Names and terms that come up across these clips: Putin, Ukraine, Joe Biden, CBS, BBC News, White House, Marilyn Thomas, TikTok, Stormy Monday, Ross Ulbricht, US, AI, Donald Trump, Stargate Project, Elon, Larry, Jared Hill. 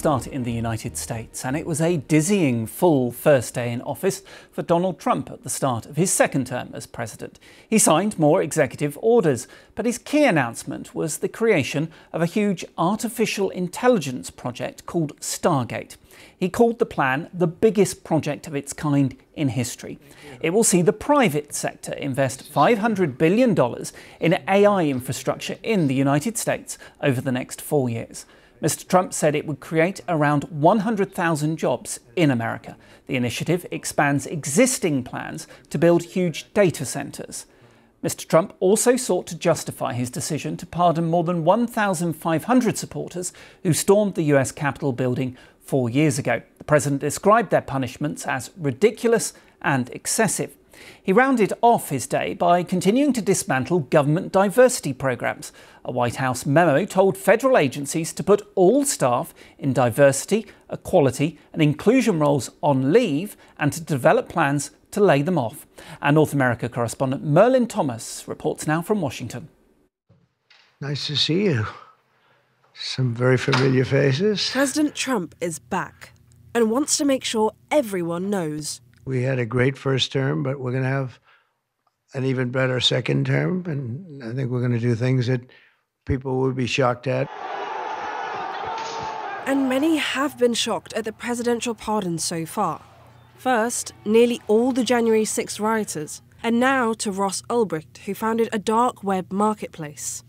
start in the United States, and it was a dizzying full first day in office for Donald Trump at the start of his second term as president. He signed more executive orders, but his key announcement was the creation of a huge artificial intelligence project called Stargate. He called the plan the biggest project of its kind in history. It will see the private sector invest $500 billion in AI infrastructure in the United States over the next 4 years. Mr. Trump said it would create around 100,000 jobs in America. The initiative expands existing plans to build huge data centers. Mr. Trump also sought to justify his decision to pardon more than 1,500 supporters who stormed the US Capitol building 4 years ago. The president described their punishments as ridiculous and excessive. He rounded off his day by continuing to dismantle government diversity programs. A White House memo told federal agencies to put all staff in diversity, equality and inclusion roles on leave and to develop plans to lay them off. Our North America correspondent Marilyn Thomas reports now from Washington. Nice to see you. Some very familiar faces. President Trump is back and wants to make sure everyone knows. We had a great first term, but we're going to have an even better second term. And I think we're going to do things that people will be shocked at. And many have been shocked at the presidential pardon so far. First, nearly all the January 6 rioters, and now to Ross Ulbricht, who founded a dark web marketplace.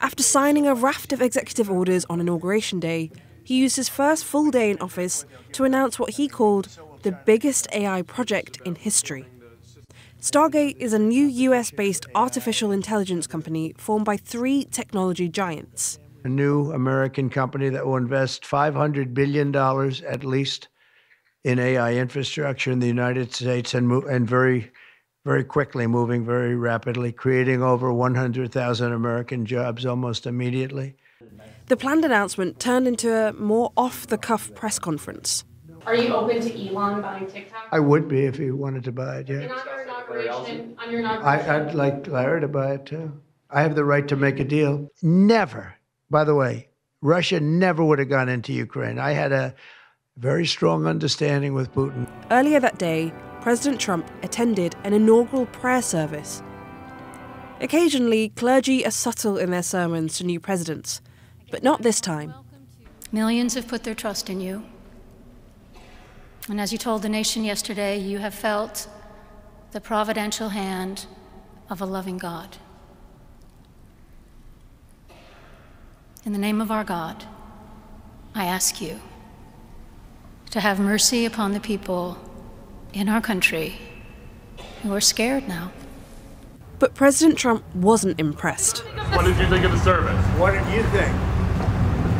After signing a raft of executive orders on Inauguration Day, he used his first full day in office to announce what he called the biggest AI project in history. Stargate is a new US-based artificial intelligence company formed by three technology giants. A new American company that will invest $500 billion at least in AI infrastructure in the United States and very, very quickly, moving very rapidly, creating over 100,000 American jobs almost immediately. The planned announcement turned into a more off-the-cuff press conference. Are you open to Elon buying TikTok? I would be if he wanted to buy it, yeah. I'd like Larry to buy it, too. I have the right to make a deal. Never, by the way, Russia never would have gone into Ukraine. I had a very strong understanding with Putin. Earlier that day, President Trump attended an inaugural prayer service. Occasionally, clergy are subtle in their sermons to new presidents, but not this time. Millions have put their trust in you. And as you told the nation yesterday, you have felt the providential hand of a loving God. In the name of our God, I ask you to have mercy upon the people in our country who are scared now. But President Trump wasn't impressed. What did you think of the service? What did you think?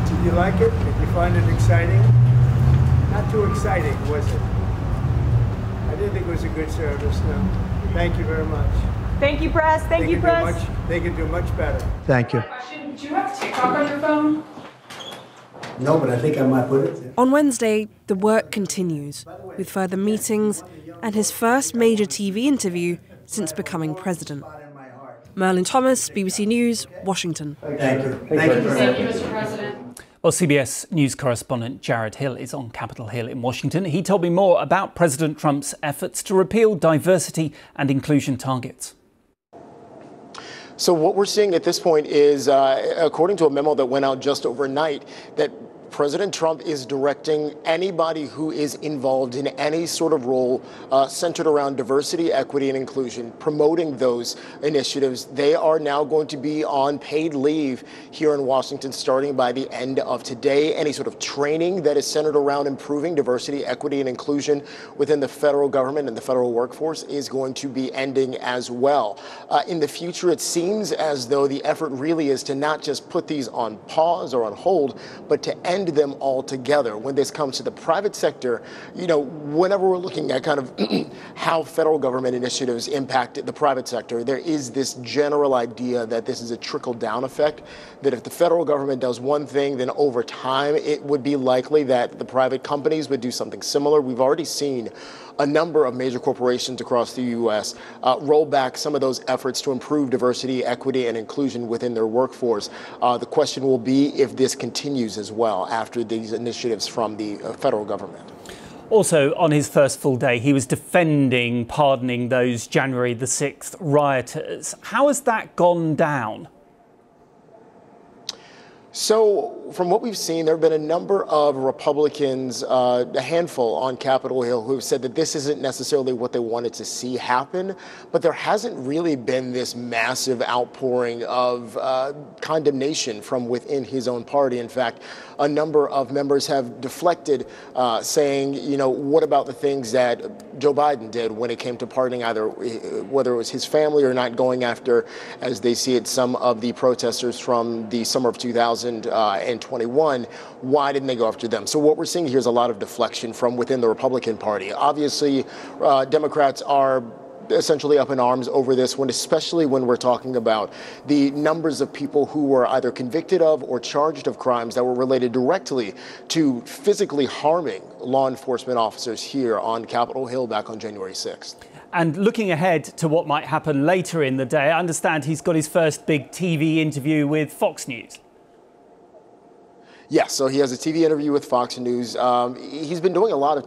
Did you like it? Did you find it exciting? Not too exciting, was it? I didn't think it was a good service, no. Thank you very much. Thank you, press. Thank you, press. They could do much better. Thank you. Do you have TikTok on your phone? No, but I think I might put it. On Wednesday, the work continues, with further meetings and his first major TV interview since becoming president. Marilyn Thomas, BBC News, Washington. Thank you. Thank you, Mr. President. Well, CBS News correspondent Jared Hill is on Capitol Hill in Washington. He told me more about President Trump's efforts to repeal diversity and inclusion targets. So what we're seeing at this point is, according to a memo that went out just overnight, that President Trump is directing anybody who is involved in any sort of role centered around diversity, equity, and inclusion, promoting those initiatives. They are now going to be on paid leave here in Washington starting by the end of today. Any sort of training that is centered around improving diversity, equity, and inclusion within the federal government and the federal workforce is going to be ending as well. In the future, it seems as though the effort really is to not just put these on pause or on hold, but to end them all together. When this comes to the private sector, you know, whenever we're looking at kind of how federal government initiatives impact the private sector, there is this general idea that this is a trickle-down effect, that if the federal government does one thing, then over time it would be likely that the private companies would do something similar. We've already seen a number of major corporations across the U.S. roll back some of those efforts to improve diversity, equity, and inclusion within their workforce. The question will be if this continues as well after these initiatives from the federal government. Also, on his first full day, he was defending pardoning those January the 6th rioters. How has that gone down? So from what we've seen, there have been a number of Republicans, a handful on Capitol Hill, who have said that this isn't necessarily what they wanted to see happen. But there hasn't really been this massive outpouring of condemnation from within his own party. In fact, a number of members have deflected, saying, you know, what about the things that Joe Biden did when it came to pardoning either, whether it was his family or not going after, as they see it, some of the protesters from the summer of 2000. And 21, why didn't they go after them? So what we're seeing here is a lot of deflection from within the Republican Party. Obviously, Democrats are essentially up in arms over this one, especially when we're talking about the numbers of people who were either convicted of or charged of crimes that were related directly to physically harming law enforcement officers here on Capitol Hill back on January 6th. And looking ahead to what might happen later in the day, I understand he's got his first big TV interview with Fox News. Yes, so he has a TV interview with Fox News. He's been doing a lot of